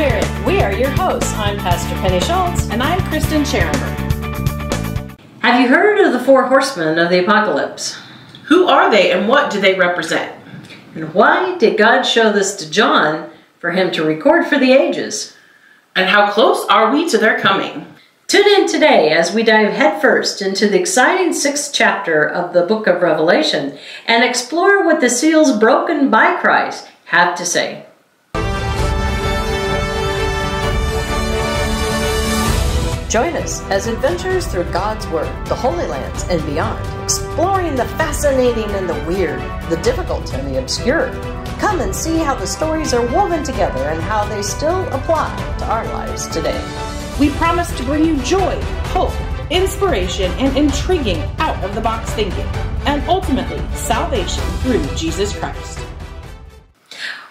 Spirit. We are your hosts. I'm Pastor Penny Schulz. And I'm Kristen Scharrenberg. Have you heard of the four horsemen of the Apocalypse? Who are they and what do they represent? And why did God show this to John for him to record for the ages? And how close are we to their coming? Tune in today as we dive headfirst into the exciting 6th chapter of the book of Revelation and explore what the seals broken by Christ have to say. Join us as adventures through God's Word, the Holy Lands, and beyond, exploring the fascinating and the weird, the difficult and the obscure. Come and see how the stories are woven together and how they still apply to our lives today. We promise to bring you joy, hope, inspiration, and intriguing out-of-the-box thinking, and ultimately, salvation through Jesus Christ.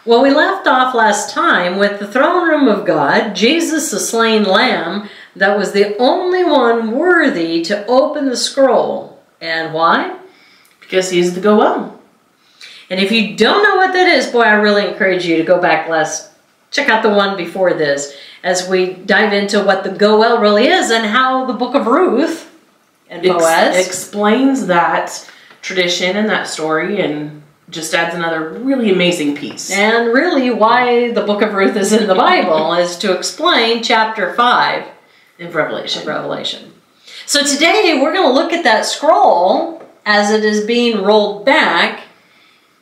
Well, we left off last time with the throne room of God, Jesus the slain lamb, that was the only one worthy to open the scroll. And why? Because he is the Goel. And if you don't know what that is, boy, I really encourage you to go back check out the one before this, as we dive into what the Goel really is and how the book of Ruth and Boaz explains that tradition and that story, and just adds another really amazing piece. And really why the book of Ruth is in the Bible is to explain chapter 5. In Revelation. So today we're going to look at that scroll as it is being rolled back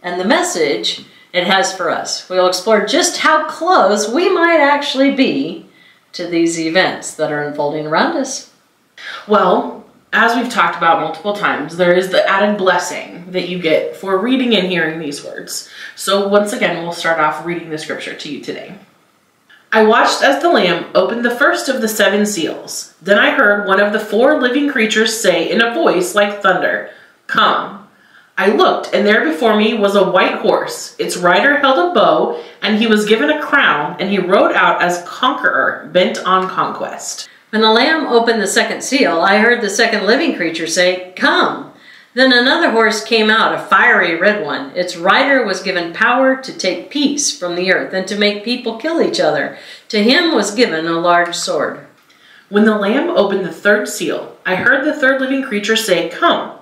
and the message it has for us. We'll explore just how close we might actually be to these events that are unfolding around us. Well, as we've talked about multiple times, there is the added blessing that you get for reading and hearing these words. So once again, we'll start off reading the scripture to you today. I watched as the Lamb opened the first of the 7 seals. Then I heard one of the 4 living creatures say in a voice like thunder, "Come." I looked, and there before me was a white horse. Its rider held a bow, and he was given a crown, and he rode out as conqueror, bent on conquest. When the Lamb opened the second seal, I heard the second living creature say, "Come." Then another horse came out, a fiery red one. Its rider was given power to take peace from the earth and to make people kill each other. To him was given a large sword. When the Lamb opened the third seal, I heard the third living creature say, "Come."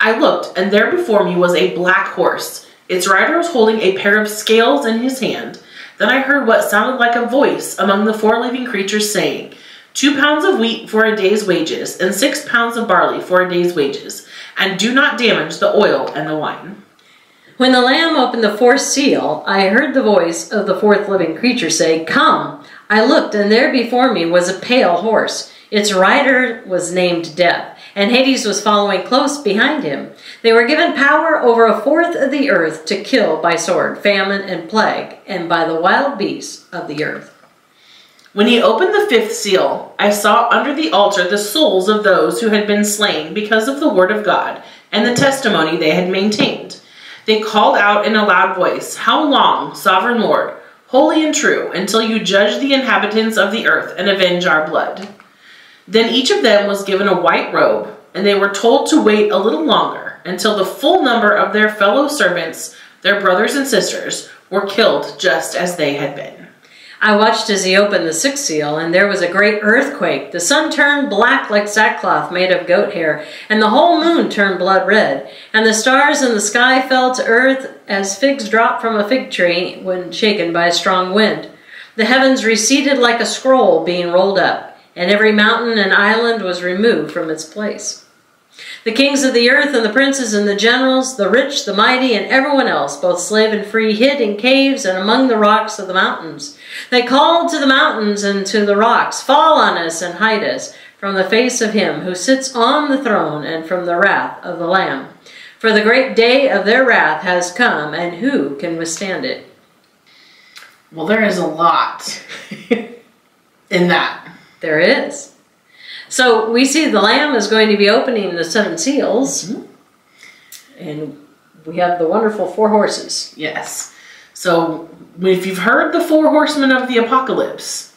I looked, and there before me was a black horse. Its rider was holding a pair of scales in his hand. Then I heard what sounded like a voice among the 4 living creatures saying, "2 pounds of wheat for a day's wages, and 6 pounds of barley for a day's wages, and do not damage the oil and the wine." When the Lamb opened the fourth seal, I heard the voice of the fourth living creature say, "Come." I looked, and there before me was a pale horse. Its rider was named Death, and Hades was following close behind him. They were given power over 1/4 of the earth to kill by sword, famine, and plague, and by the wild beasts of the earth. When he opened the 5th seal, I saw under the altar the souls of those who had been slain because of the word of God and the testimony they had maintained. They called out in a loud voice, "How long, Sovereign Lord, holy and true, until you judge the inhabitants of the earth and avenge our blood?" Then each of them was given a white robe, and they were told to wait a little longer until the full number of their fellow servants, their brothers and sisters, were killed just as they had been. I watched as he opened the 6th seal, and there was a great earthquake. The sun turned black like sackcloth made of goat hair, and the whole moon turned blood red. And the stars in the sky fell to earth as figs drop from a fig tree when shaken by a strong wind. The heavens receded like a scroll being rolled up, and every mountain and island was removed from its place. The kings of the earth and the princes and the generals, the rich, the mighty, and everyone else, both slave and free, hid in caves and among the rocks of the mountains. They called to the mountains and to the rocks, "Fall on us and hide us from the face of him who sits on the throne and from the wrath of the Lamb. For the great day of their wrath has come, and who can withstand it?" Well, there is a lot in that. There is. So we see the Lamb is going to be opening the 7 seals, and we have the wonderful 4 horses. Yes. So if you've heard the 4 horsemen of the Apocalypse,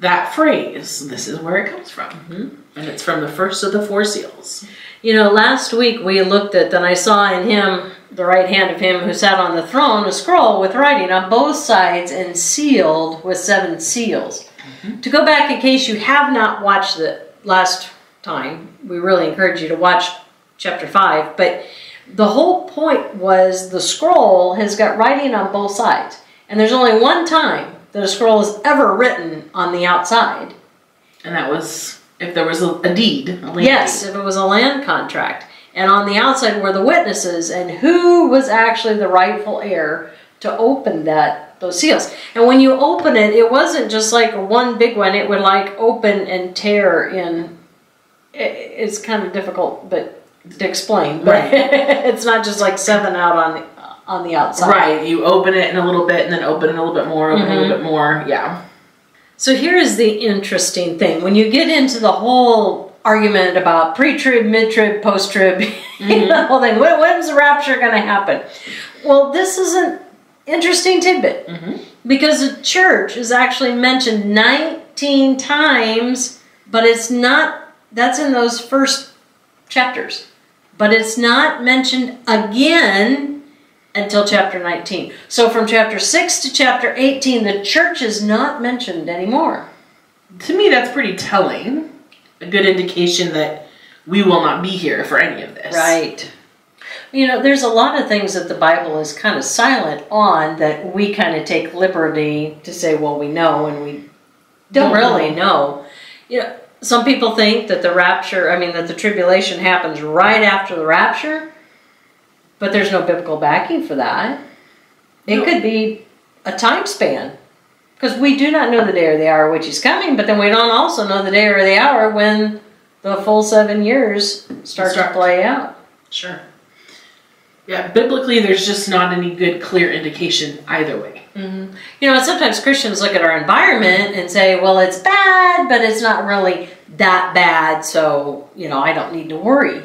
that phrase, this is where it comes from. And it's from the first of the 4 seals. You know, last week we looked at, and I saw in him the right hand of him who sat on the throne a scroll with writing on both sides and sealed with 7 seals. Mm-hmm. To go back, in case you have not watched the last time, we really encourage you to watch chapter 5, but the whole point was the scroll has got writing on both sides. And there's only one time that a scroll is ever written on the outside. And that was if there was a deed, a land deed. If it was a land contract. And on the outside were the witnesses and who was actually the rightful heir to open those seals. And when you open it, it wasn't just like one big one. It would like open and tear in. It's kind of difficult but to explain. But right. It's not just like 7 out on the outside. Right. You open it in a little bit and then open it a little bit more, open it a little bit more. Yeah. So here's the interesting thing. When you get into the whole argument about pre-trib, mid-trib, post-trib, the whole thing. When's the rapture going to happen? Well, this is an interesting tidbit because the church is actually mentioned 19 times, but it's not, that's in those first chapters, but it's not mentioned again until chapter 19. So from chapter 6 to chapter 18, the church is not mentioned anymore. To me, that's pretty telling. A good indication that we will not be here for any of this. Right. You know, there's a lot of things that the Bible is kind of silent on that we kind of take liberty to say, well, we know, and we don't really know. You know, some people think that the rapture, I mean, that the tribulation happens right after the rapture, but there's no biblical backing for that. It could be a time span. Because we do not know the day or the hour which is coming, but then we don't also know the day or the hour when the full 7 years start to play out. Sure. Yeah, biblically there's just not any good clear indication either way. Mm-hmm. You know, sometimes Christians look at our environment and say, well, it's bad, but it's not really that bad, so, you know, I don't need to worry.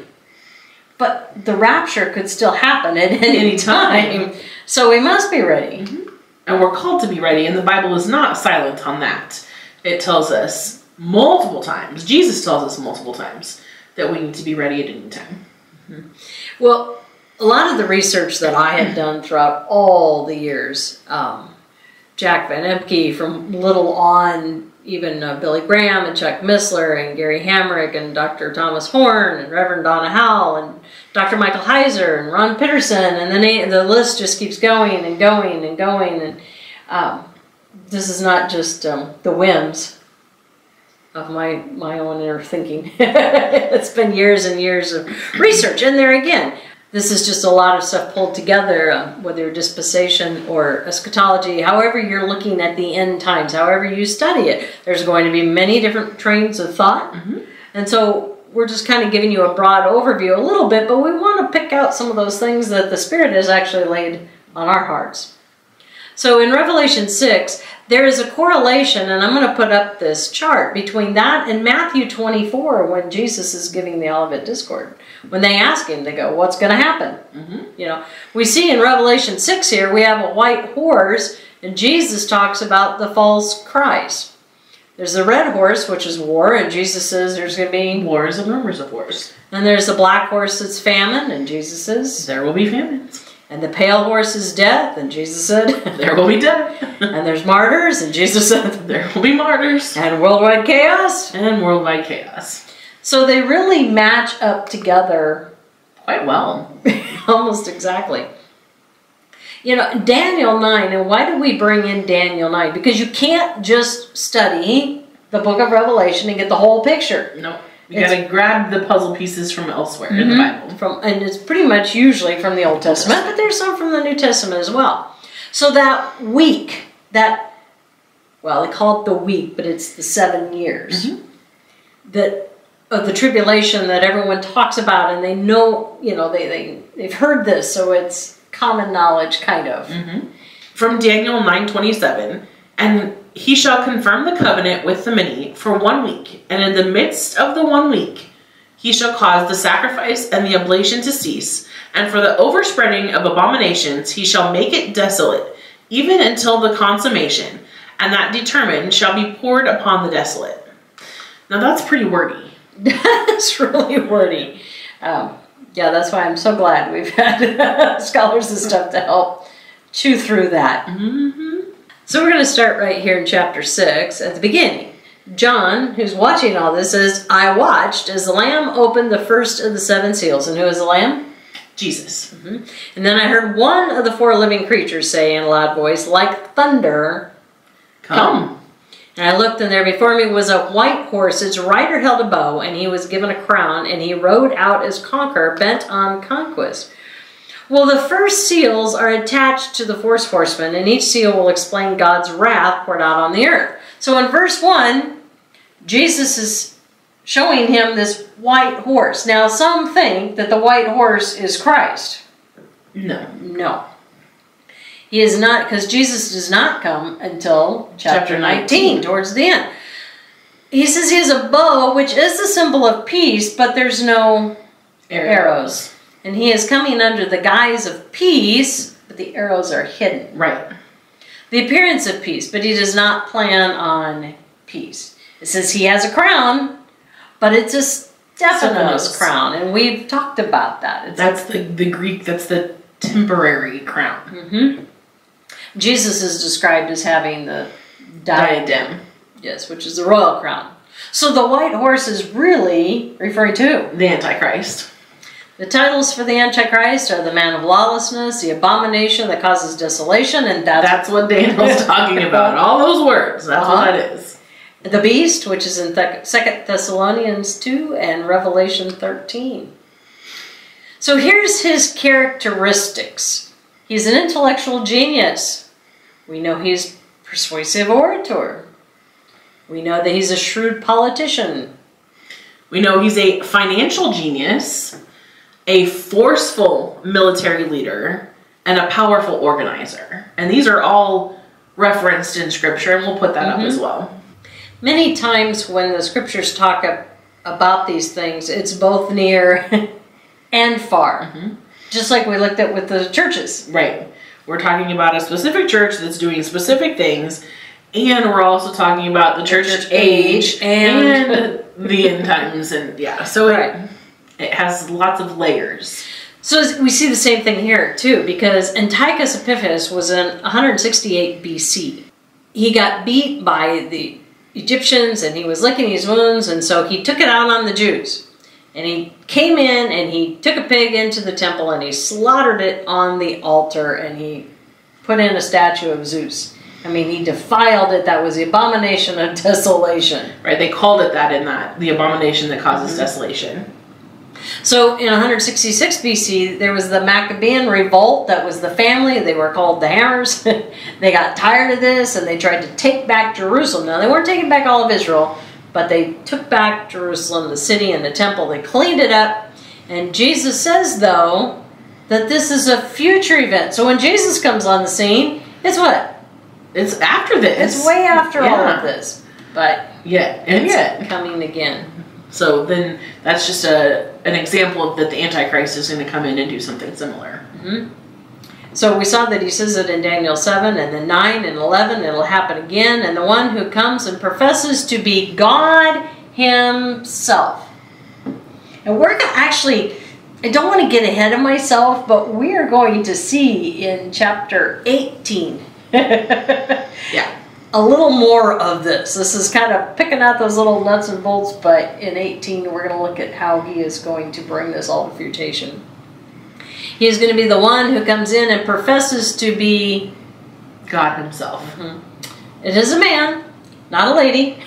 But the rapture could still happen at any time, so we must be ready. Mm-hmm. And we're called to be ready, and the Bible is not silent on that. It tells us multiple times, Jesus tells us multiple times, that we need to be ready at any time. Mm-hmm. Well, a lot of the research that I have done throughout all the years, Jack Vanepke from little on, even Billy Graham and Chuck Missler and Gary Hamrick and Dr. Thomas Horn and Reverend Donna Howell and Dr. Michael Heiser and Ron Peterson, and the list just keeps going and going and going. And this is not just the whims of my own inner thinking. It's been years and years of research. And there again, this is just a lot of stuff pulled together, whether dispensation or eschatology, however you're looking at the end times, however you study it. There's going to be many different trains of thought. Mm-hmm. And so we're just kind of giving you a broad overview a little bit, but we want to pick out some of those things that the Spirit has actually laid on our hearts. So in Revelation 6, there is a correlation, and I'm going to put up this chart, between that and Matthew 24 when Jesus is giving the Olivet Discord. When they ask him, they go, what's going to happen? Mm-hmm. You know, we see in Revelation 6 here, we have a white horse, and Jesus talks about the false Christ. There's the red horse, which is war, and Jesus says there's going to be wars and rumors of wars. And there's the black horse that's famine, and Jesus says there will be famines. And the pale horse is death, and Jesus said, there will be death. And there's martyrs, and Jesus said, there will be martyrs. And worldwide chaos. And worldwide chaos. So they really match up together quite well. Almost exactly. You know, Daniel 9, and why do we bring in Daniel 9? Because you can't just study the book of Revelation and get the whole picture. No. You gotta grab the puzzle pieces from elsewhere in the Bible. And it's pretty much usually from the Old Testament, but there's some from the New Testament as well. So that week, that, well, they call it the week, but it's the 7 years that of the tribulation that everyone talks about, and they know, you know, they've heard this, so it's common knowledge, kind of. From Daniel 9:27, and he shall confirm the covenant with the many for 1 week, and in the midst of the 1 week he shall cause the sacrifice and the oblation to cease, and for the overspreading of abominations he shall make it desolate, even until the consummation, and that determined shall be poured upon the desolate. Now that's pretty wordy. That's really wordy. yeah, that's why I'm so glad we've had scholars and stuff to help chew through that. Mm-hmm. So we're going to start right here in chapter 6 at the beginning. John, who's watching all this, says, I watched as the Lamb opened the first of the 7 seals. And who is the Lamb? Jesus. Mm-hmm. And then I heard one of the 4 living creatures say in a loud voice, like thunder, come. And I looked, and there before me was a white horse. Its rider held a bow, and he was given a crown, and he rode out as conqueror, bent on conquest. Well, the first seals are attached to the first horseman, and each seal will explain God's wrath poured out on the earth. So in verse 1, Jesus is showing him this white horse. Now, some think that the white horse is Christ. No. No. He is not, because Jesus does not come until chapter 19, towards the end. He says he has a bow, which is the symbol of peace, but there's no arrows. And he is coming under the guise of peace, but the arrows are hidden. Right. The appearance of peace, but he does not plan on peace. It says he has a crown, but it's a Stephanos crown, and we've talked about that. It's that's like the Greek, that's the temporary crown. Mm-hmm. Jesus is described as having the diadem. Yes, which is the royal crown. So the white horse is really referring to the Antichrist. The titles for the Antichrist are the man of lawlessness, the abomination that causes desolation, and that's what Daniel's talking about. All those words. That's what that is. The beast, which is in 2 Thessalonians 2 and Revelation 13. So here's his characteristics. He's an intellectual genius. We know he's a persuasive orator. We know that he's a shrewd politician. We know he's a financial genius, a forceful military leader, and a powerful organizer. And these are all referenced in Scripture, and we'll put that up as well. Many times when the Scriptures talk about these things, it's both near and far. Mm-hmm. Just like we looked at with the churches. Right. We're talking about a specific church that's doing specific things, and we're also talking about the church age and the end times. And yeah, so it has lots of layers. So we see the same thing here too, because Antiochus Epiphanes was in 168 BC. He got beat by the Egyptians, and he was licking his wounds, and so he took it out on the Jews. And he came in and he took a pig into the temple and he slaughtered it on the altar, and he put in a statue of Zeus. I mean, he defiled it. That was the abomination of desolation. Right, they called it that in that, the abomination that causes desolation. So in 166 BC, there was the Maccabean Revolt. That was the family. They were called the Hammers. They got tired of this and they tried to take back Jerusalem. Now, they weren't taking back all of Israel, but they took back Jerusalem, the city and the temple. They cleaned it up. And Jesus says, though, that this is a future event. So when Jesus comes on the scene, it's what? It's after this. It's way after all of this. But yeah, it's coming again. So then that's just an example of that the Antichrist is going to come in and do something similar. Mm-hmm. So we saw that he says it in Daniel 7, and then 9 and 11, it'll happen again. And the one who comes and professes to be God himself. And we're actually, I don't want to get ahead of myself, but we are going to see in chapter 18. Yeah. A little more of this. This is kind of picking out those little nuts and bolts, but in 18 we're going to look at how he is going to bring this all to fruition. He is going to be the one who comes in and professes to be God himself. Mm-hmm. It is a man, not a lady.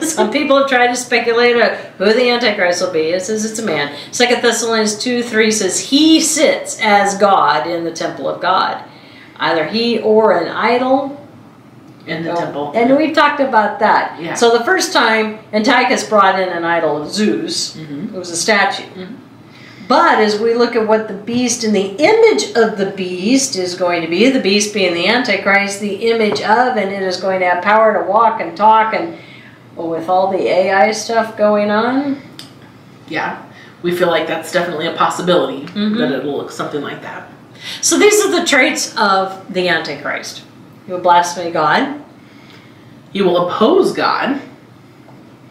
Some people have tried to speculate who the Antichrist will be. It says it's a man. 2 Thessalonians 2:3 says he sits as God in the temple of God. Either he or an idol. In the temple. And we've talked about that. Yeah. So the first time, Antiochus brought in an idol of Zeus. Mm-hmm. It was a statue. Mm-hmm. But as we look at what the beast and the image of the beast is going to be, the beast being the Antichrist, the image of, and it is going to have power to walk and talk, and well, with all the AI stuff going on. Yeah, we feel like that's definitely a possibility, that it will look something like that. So these are the traits of the Antichrist. He will blaspheme God. He will oppose God.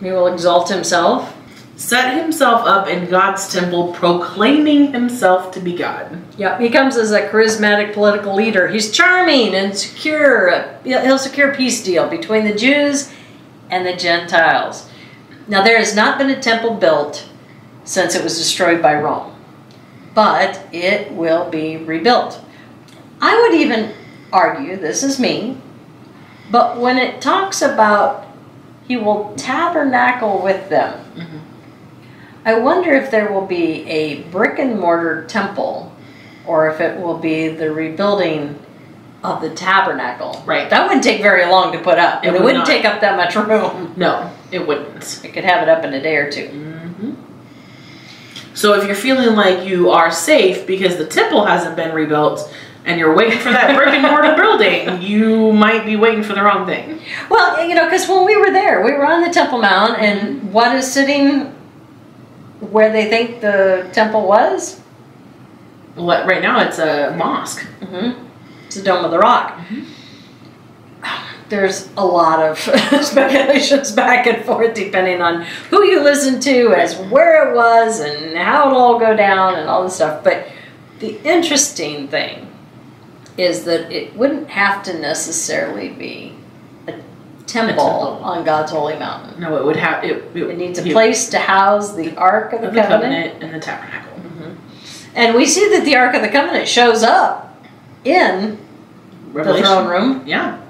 He will exalt himself. set himself up in God's temple, proclaiming himself to be God. Yeah, he comes as a charismatic political leader. He's charming and secure. He'll secure a peace deal between the Jews and the Gentiles. Now, there has not been a temple built since it was destroyed by Rome, but it will be rebuilt. I would even argue, this is me, but when it talks about he will tabernacle with them, mm-hmm. I wonder if there will be a brick and mortar temple or if it will be the rebuilding of the tabernacle. Right. That wouldn't take very long to put up. It wouldn't take up that much room. No, it wouldn't. It could have it up in a day or two. Mm-hmm. So if you're feeling like you are safe because the temple hasn't been rebuilt and you're waiting for that brick and mortar building, you might be waiting for the wrong thing. Well, you know, because when we were there, we were on the Temple Mount, and what is sitting where they think the temple was? Well, right now it's a mosque. Mm-hmm. It's the Dome of the Rock. Mm-hmm. There's a lot of speculations back and forth depending on who you listen to as where it was and how it'll all go down and all this stuff. But the interesting thing is that it wouldn't have to necessarily be a temple on God's holy mountain. No, it would have. It needs a place to house the Ark of the Covenant and the tabernacle. Mm-hmm. And we see that the Ark of the Covenant shows up in Revelation, the throne room. Yeah.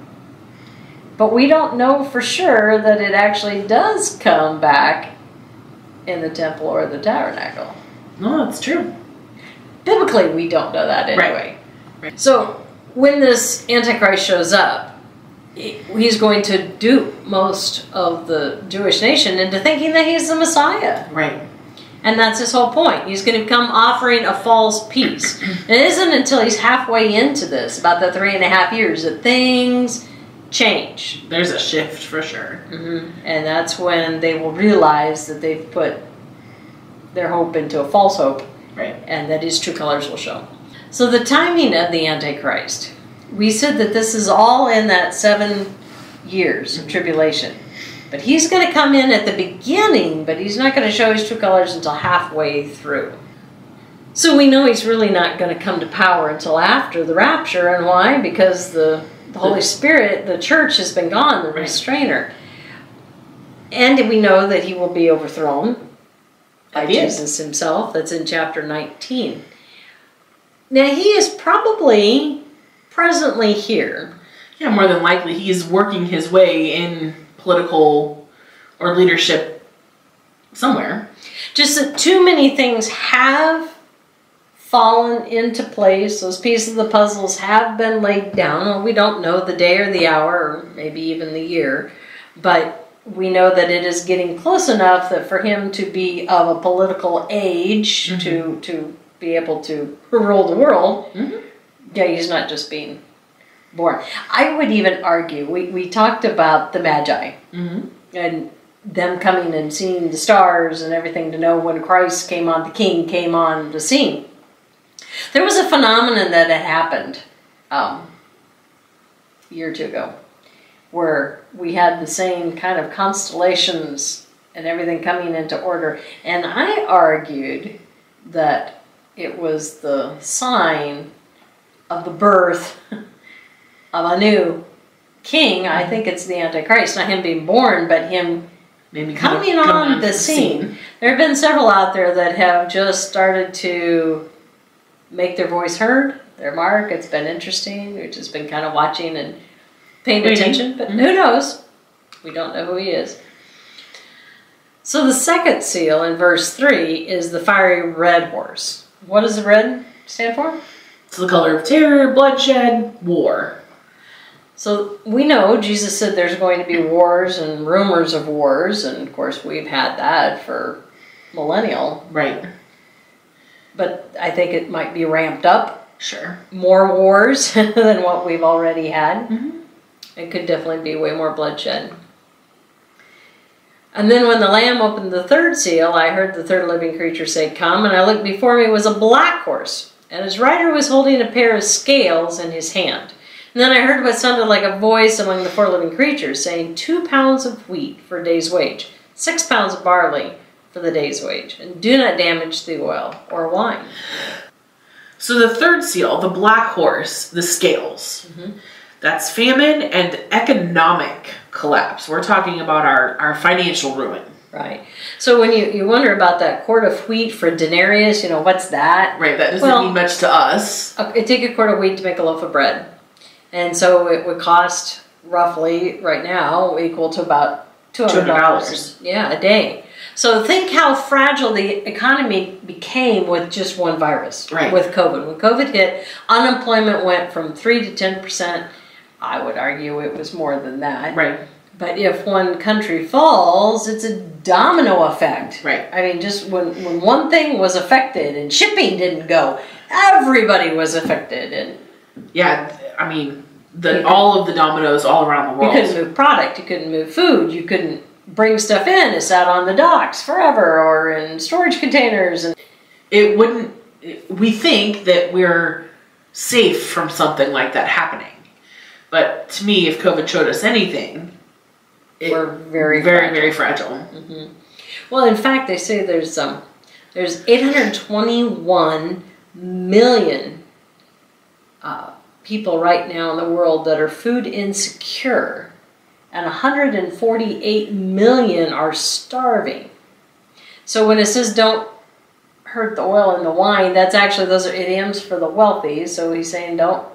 But we don't know for sure that it actually does come back in the temple or the tabernacle. No, that's true. Biblically, we don't know that anyway. Right. So when this Antichrist shows up, he's going to dupe most of the Jewish nation into thinking that he's the Messiah. Right. And that's his whole point. He's going to come offering a false peace. It isn't until he's halfway into this, about the 3.5 years, that things change. There's a shift for sure. Mm-hmm. And that's when they will realize that they've put their hope into a false hope. Right. And that his true colors will show. So the timing of the Antichrist. We said that this is all in that 7 years of tribulation. But he's going to come in at the beginning, but he's not going to show his true colors until halfway through. So we know he's really not going to come to power until after the rapture. And why? Because the Holy Spirit, the church, has been gone, the restrainer. And we know that he will be overthrown by Jesus himself. That's in chapter 19. Now, he is probably presently here. Yeah, more than likely. He is working his way in political or leadership somewhere. Just that too many things have fallen into place. Those pieces of the puzzles have been laid down. We don't know the day or the hour or maybe even the year, but we know that it is getting close enough that for him to be of a political age, mm-hmm. to be able to rule the world, mm-hmm. Yeah, he's not just being born. I would even argue, we talked about the Magi, mm-hmm. and them coming and seeing the stars and everything to know when Christ came on, the King came on the scene. There was a phenomenon that had happened a year or two ago where we had the same kind of constellations and everything coming into order. And I argued that it was the sign of the birth of a new king. I think it's the Antichrist, not him being born, but him maybe coming on the scene. There have been several out there that have just started to make their voice heard, their mark. It's been interesting. We've just been kind of watching and paying attention, but who knows? We don't know who he is. So the second seal in verse 3 is the fiery red horse. What does the red stand for? It's the color of terror, bloodshed, war. So we know Jesus said there's going to be wars and rumors of wars, and of course we've had that for millennial. Right. But I think it might be ramped up. Sure. More wars than what we've already had. Mm-hmm. It could definitely be way more bloodshed. And then when the Lamb opened the third seal, I heard the third living creature say, "Come," and I looked before me, was a black horse. And his rider was holding a pair of scales in his hand. And then I heard what sounded like a voice among the four living creatures saying, 2 pounds of wheat for a day's wage, 6 pounds of barley for the day's wage, and do not damage the oil or wine. So the third seal, the black horse, the scales, that's famine and economic collapse. We're talking about our financial ruin. Right. So when you wonder about that quart of wheat for denarius, you know, what's that? Right, that doesn't mean much to us. It take a quart of wheat to make a loaf of bread. And so it would cost roughly, right now, equal to about $200. Yeah, a day. So think how fragile the economy became with just one virus, right? With COVID. When COVID hit, unemployment went from 3% to 10%. I would argue it was more than that. Right. But if one country falls, it's a domino effect. Right. I mean, just when one thing was affected and shipping didn't go, everybody was affected. And yeah, I mean, all of the dominoes all around the world. You couldn't move product. You couldn't move food. You couldn't bring stuff in. It sat on the docks forever or in storage containers. And it wouldn't, we think that we're safe from something like that happening. But to me, if COVID showed us anything, we're very, very fragile. Mm-hmm. Well, in fact, they say there's 821 million people right now in the world that are food insecure, and 148 million are starving. So when it says don't hurt the oil and the wine, that's actually, those are idioms for the wealthy. So he's saying don't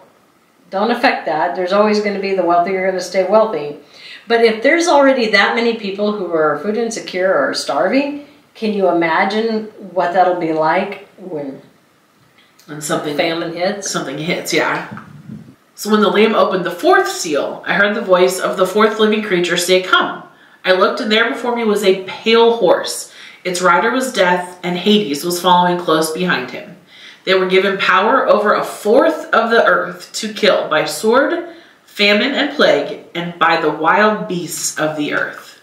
affect that. There's always going to be the wealthy are going to stay wealthy. But if there's already that many people who are food insecure or starving, can you imagine what that'll be like when famine hits? Something hits, yeah. So when the Lamb opened the fourth seal, I heard the voice of the fourth living creature say, "Come." I looked, and there before me was a pale horse. Its rider was death, and Hades was following close behind him. They were given power over a fourth of the earth to kill by sword, famine, and plague, and by the wild beasts of the earth.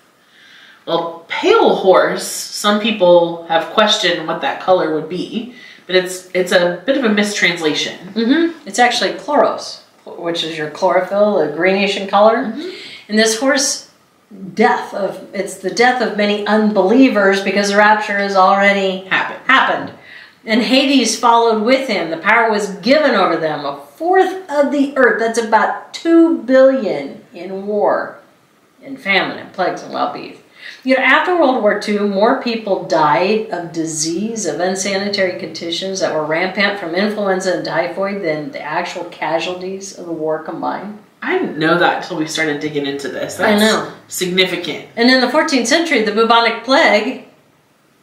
Well, pale horse, some people have questioned what that color would be, but it's a bit of a mistranslation. Mm-hmm. It's actually chloros, which is your chlorophyll, a greenish in color. Mm-hmm. And this horse, it's the death of many unbelievers because the rapture has already happened. And Hades followed with him. The power was given over them. A fourth of the earth, that's about 2 billion, in war and famine and plagues and wild beasts. You know, after World War II, more people died of disease, of unsanitary conditions that were rampant from influenza and typhoid than the actual casualties of the war combined. I didn't know that until we started digging into this. That's, I know, significant. And in the 14th century, the bubonic plague,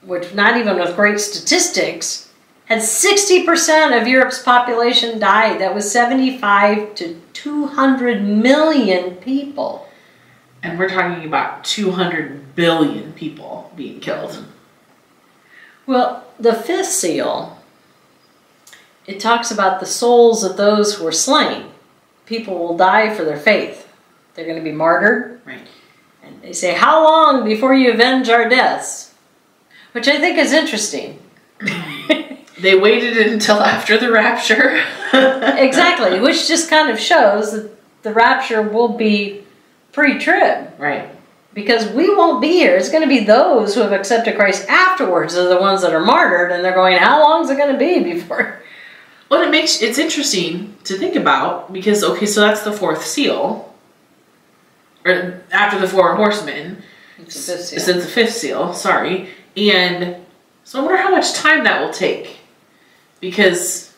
which not even with great statistics, had 60% of Europe's population died. That was 75 to 200 million people. And we're talking about 200 billion people being killed. Well, the fifth seal, it talks about the souls of those who were slain. People will die for their faith. They're going to be martyred. Right. And they say, "How long before you avenge our deaths?" Which I think is interesting. They waited until after the rapture. Exactly, which just kind of shows that the rapture will be pre-trib. Right. Because we won't be here. It's going to be those who have accepted Christ afterwards are the ones that are martyred, and they're going, how long is it going to be before? Well, it's interesting to think about because, okay, so that's the fourth seal. Or after the four horsemen. It's the fifth seal. It's the fifth seal, sorry. And so I wonder how much time that will take. Because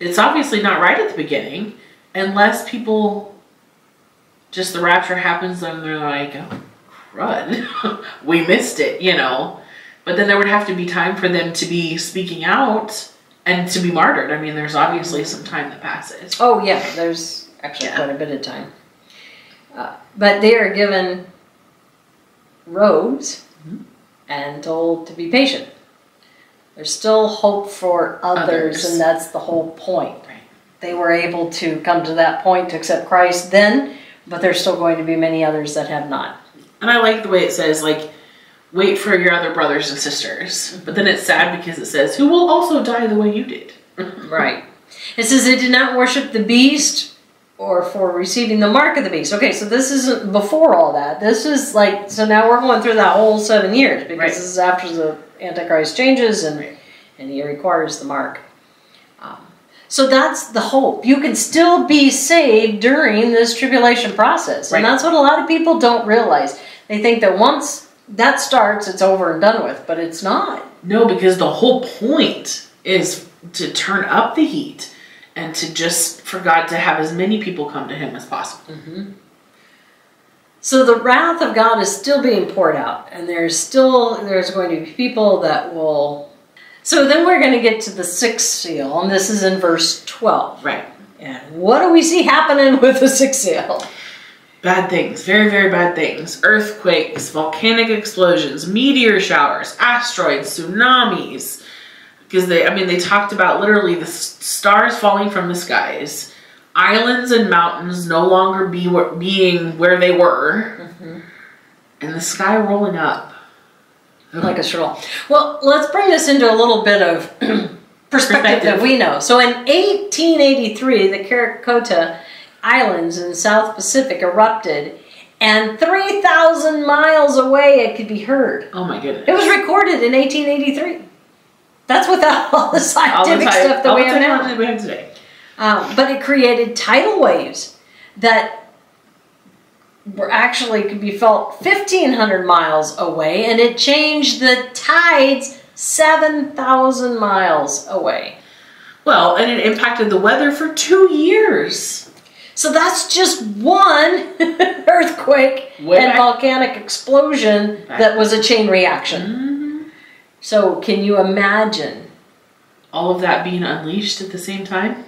it's obviously not right at the beginning, unless people, just the rapture happens and they're like, oh, crud, we missed it, you know. But then there would have to be time for them to be speaking out and to be martyred. I mean, there's obviously some time that passes. Oh, yeah, there's actually quite a bit of time. But they are given robes and told to be patient. There's still hope for others, and that's the whole point. Right. They were able to come to that point to accept Christ then, but there's still going to be many others that have not. And I like the way it says, like, wait for your other brothers and sisters. But then it's sad because it says, who will also die the way you did. Right. It says they did not worship the beast or for receiving the mark of the beast. Okay, so this isn't before all that. This is like, so now we're going through that whole 7 years, because this is after the Antichrist changes and he requires the mark. So that's the hope. You can still be saved during this tribulation process. And that's what a lot of people don't realize. They think that once that starts, it's over and done with, but it's not. No, because the whole point is to turn up the heat and to just, for God to have as many people come to him as possible. Mm-hmm. So the wrath of God is still being poured out, and there's going to be people that will... So then we're going to get to the sixth seal, and this is in verse 12. Right. And what do we see happening with the sixth seal? Bad things, very, very bad things. Earthquakes, volcanic explosions, meteor showers, asteroids, tsunamis. Because they talked about literally the stars falling from the skies. Islands and mountains no longer being where they were. Mm-hmm. And the sky rolling up. Like a scroll. Well, let's bring this into a little bit of perspective that we know. So in 1883, the Krakatoa Islands in the South Pacific erupted, and 3,000 miles away it could be heard. Oh my goodness. It was recorded in 1883. That's without all the scientific stuff that we have now. We have today. But it created tidal waves that were actually could be felt 1,500 miles away, and it changed the tides 7,000 miles away. Well, and it impacted the weather for 2 years. So that's just one earthquake and volcanic explosion that was a chain reaction. Mm-hmm. So can you imagine all of that being unleashed at the same time?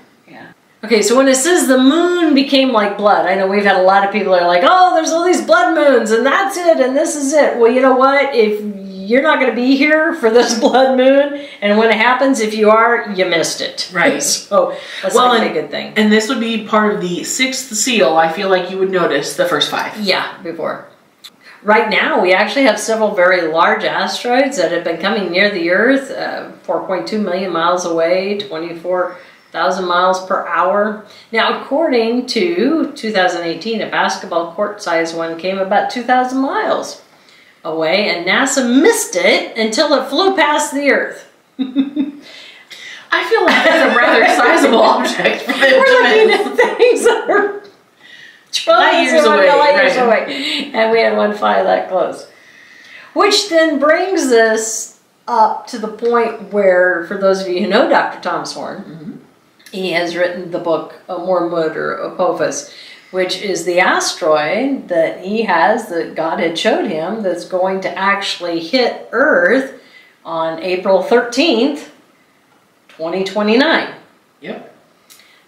Okay, so when it says the moon became like blood, I know we've had a lot of people that are like, oh, there's all these blood moons, and that's it, and this is it. Well, you know what? If you're not going to be here for this blood moon, and when it happens, if you are, you missed it. Right. So that's a good thing. And this would be part of the sixth seal. I feel like you would notice the first five. Yeah, before. Right now, we actually have several very large asteroids that have been coming near the Earth, 4.2 million miles away, 24,000 miles per hour. Now, according to 2018, a basketball court-sized one came about 2,000 miles away, and NASA missed it until it flew past the Earth. I feel like that's a rather sizable object. We're looking at things that are light years away, and we had one fly that close. Which then brings us up to the point where, for those of you who know Dr. Thomas Horn, mm-hmm. He has written the book Wormwood or Apophis, which is the asteroid that he has, that God had showed him, that's going to actually hit Earth on April 13th, 2029. Yep.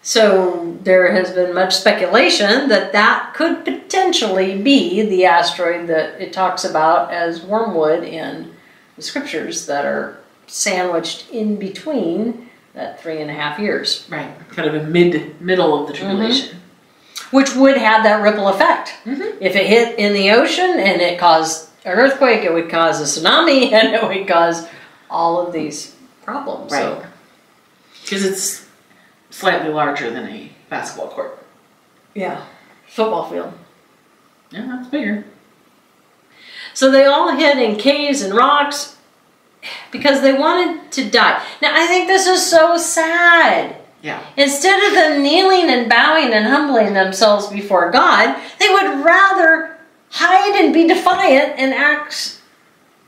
So there has been much speculation that that could potentially be the asteroid that it talks about as Wormwood in the scriptures that are sandwiched in between that 3.5 years. Right. Kind of a middle of the tribulation. Mm-hmm. Which would have that ripple effect. Mm-hmm. If it hit in the ocean and it caused an earthquake, it would cause a tsunami, and it would cause all of these problems. Right. Because it's slightly larger than a basketball court. Yeah. Football field. Yeah, that's bigger. So they all hid in caves and rocks, because they wanted to die. Now, I think this is so sad. Yeah. Instead of them kneeling and bowing and humbling themselves before God, they would rather hide and be defiant and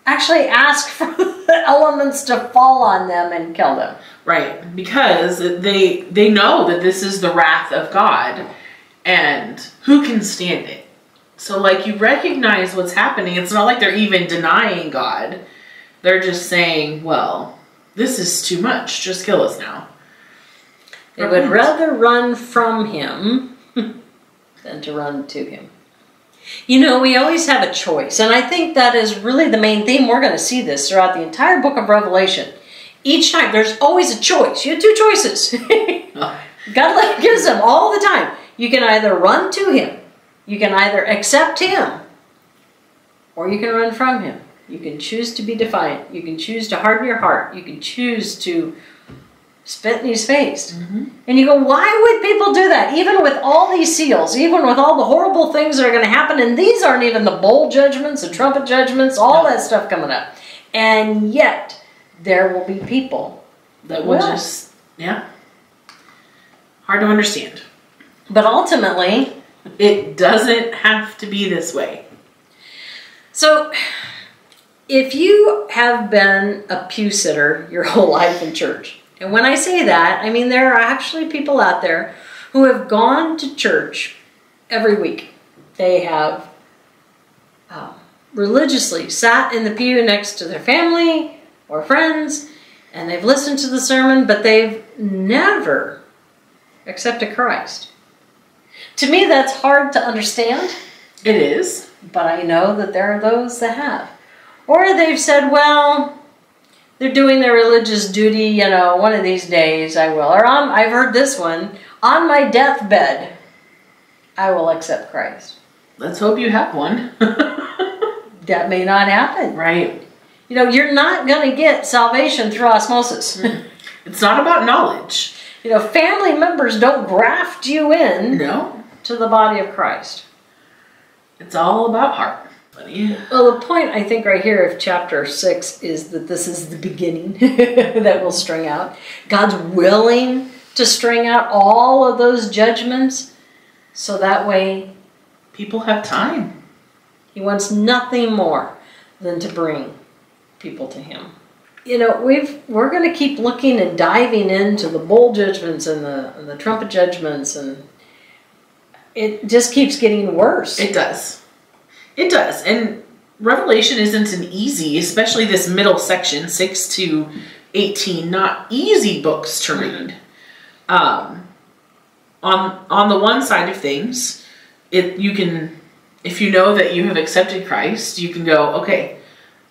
actually ask for the elements to fall on them and kill them. Right, because they know that this is the wrath of God, and who can stand it? So, like, you recognize what's happening. It's not like they're even denying God. They're just saying, well, this is too much. Just kill us now. They would rather run from him than to run to him. You know, we always have a choice. And I think that is really the main theme. We're going to see this throughout the entire book of Revelation. Each time, there's always a choice. You have two choices. God gives them all the time. You can either run to him. You can either accept him. Or you can run from him. You can choose to be defiant. You can choose to harden your heart. You can choose to spit in his face. Mm-hmm. And you go, why would people do that? Even with all these seals, even with all the horrible things that are going to happen, and these aren't even the bowl judgments, the trumpet judgments, all that stuff coming up. And yet, there will be people that will just, hard to understand. But ultimately, it doesn't have to be this way. So, if you have been a pew sitter your whole life in church, and when I say that, I mean there are actually people out there who have gone to church every week. They have religiously sat in the pew next to their family or friends, and they've listened to the sermon, but they've never accepted Christ. To me, that's hard to understand. It is. But I know that there are those that have. Or they've said, well, they're doing their religious duty, you know, one of these days I will. Or I've heard this one, on my deathbed, I will accept Christ. Let's hope you have one. That may not happen. Right. You know, you're not going to get salvation through osmosis. It's not about knowledge. You know, family members don't graft you in to the body of Christ. It's all about heart. Well, the point I think right here of chapter 6 is that this is the beginning that will string out. God's willing to string out all of those judgments so that way people have time. He wants nothing more than to bring people to him. You know, we're going to keep looking and diving into the bowl judgments and the trumpet judgments, and it just keeps getting worse. It does. It does, and Revelation isn't an easy, especially this middle section, 6 to 18, not easy books to read. On the one side of things, you can, if you know that you have accepted Christ, you can go, okay,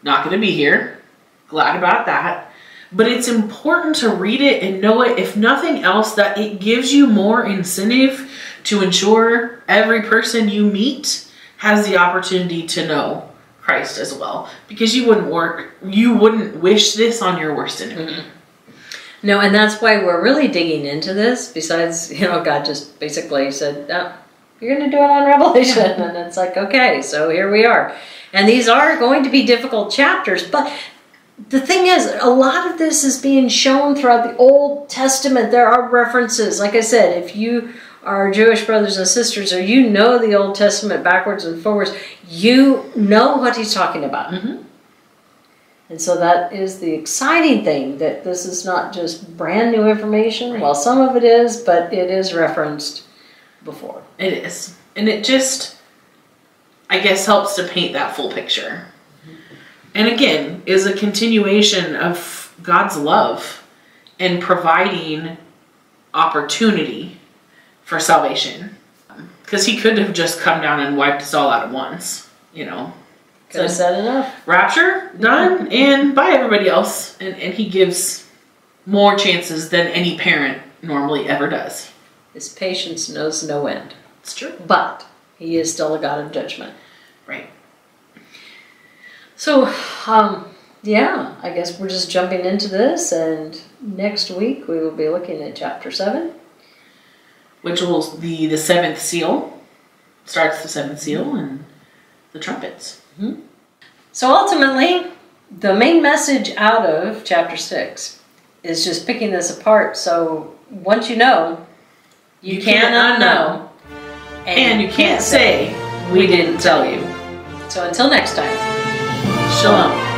not going to be here, glad about that. But it's important to read it and know it, if nothing else, that it gives you more incentive to ensure every person you meet has the opportunity to know Christ as well, because you wouldn't wish this on your worst enemy. No, and that's why we're really digging into this. Besides, you know, God just basically said, oh, "You're going to do it on Revelation," and it's like, okay, so here we are, and these are going to be difficult chapters. But the thing is, a lot of this is being shown throughout the Old Testament. There are references, like I said, if you. Our Jewish brothers and sisters, or you know the Old Testament backwards and forwards, you know what he's talking about. And so that is the exciting thing, that this is not just brand new information. Well, some of it is, but it is referenced before. It is. And it just, I guess, helps to paint that full picture. And again, is a continuation of God's love and providing opportunity for salvation, because he could have just come down and wiped us all out at once, you know. Could have said enough. Rapture, done, and bye everybody else. And he gives more chances than any parent normally ever does. His patience knows no end. It's true. But he is still a God of judgment. Right. So, yeah, I guess we're just jumping into this, and next week we will be looking at chapter 7. Which will be the 7th seal, starts the 7th seal, and the trumpets. So ultimately, the main message out of chapter 6 is just picking this apart. So once you know, you cannot know, and you can't say, we didn't tell you. So until next time, shalom.